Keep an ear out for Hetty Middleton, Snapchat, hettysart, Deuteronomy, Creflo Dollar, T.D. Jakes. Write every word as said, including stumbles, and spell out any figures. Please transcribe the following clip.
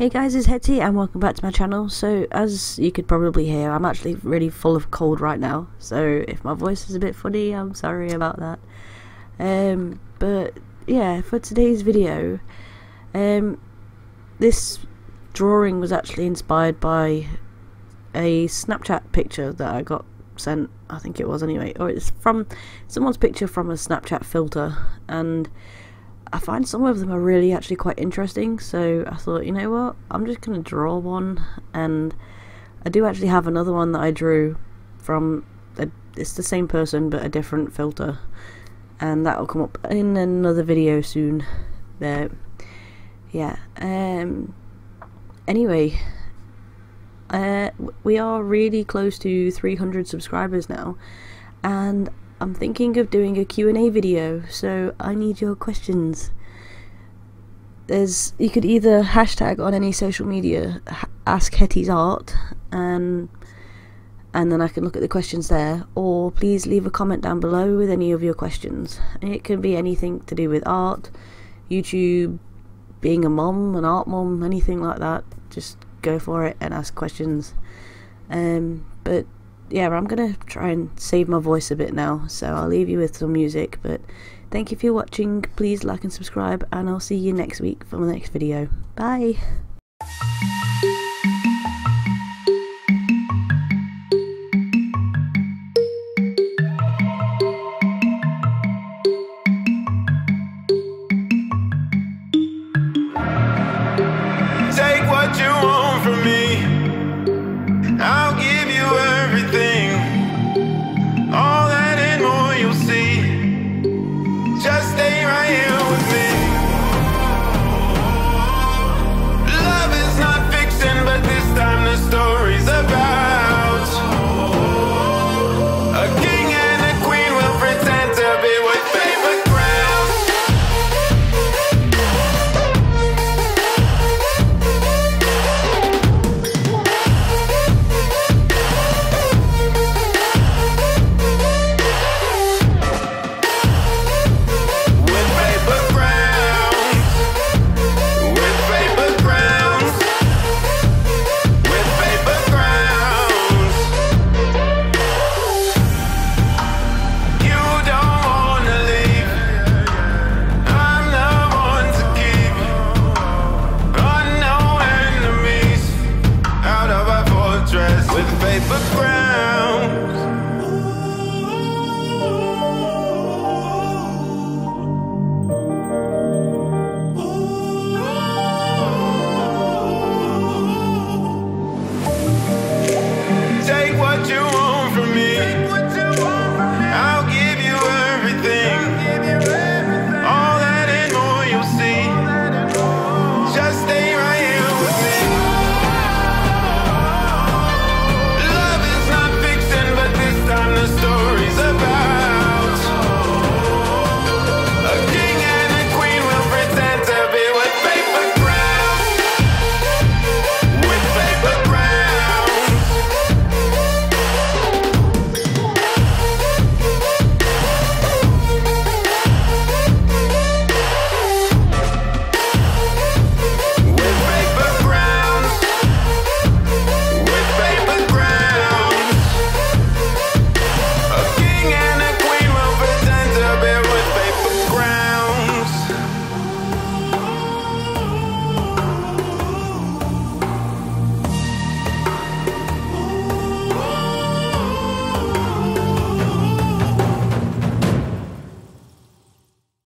Hey guys, it's Hetty and welcome back to my channel. So as you could probably hear, I'm actually really full of cold right now, so if my voice is a bit funny, I'm sorry about that. Um, but yeah, for today's video, um, this drawing was actually inspired by a Snapchat picture that I got sent, I think it was anyway, or it's from someone's picture from a Snapchat filter, and I find some of them are really actually quite interesting, so I thought, you know what, I'm just going to draw one. And I do actually have another one that I drew from, a, it's the same person but a different filter, and that'll come up in another video soon. But yeah, um, anyway, uh, we are really close to three hundred subscribers now, and I'm thinking of doing a Q and A video, so I need your questions. There's, you could either hashtag on any social media, ask Hetty's Art, and and then I can look at the questions there, or please leave a comment down below with any of your questions. It can be anything to do with art, YouTube, being a mum, an art mum, anything like that. Just go for it and ask questions. Um, but yeah, I'm gonna try and save my voice a bit now, so I'll leave you with some music. But thank you for watching, please like and subscribe, and I'll see you next week for my next video. Bye!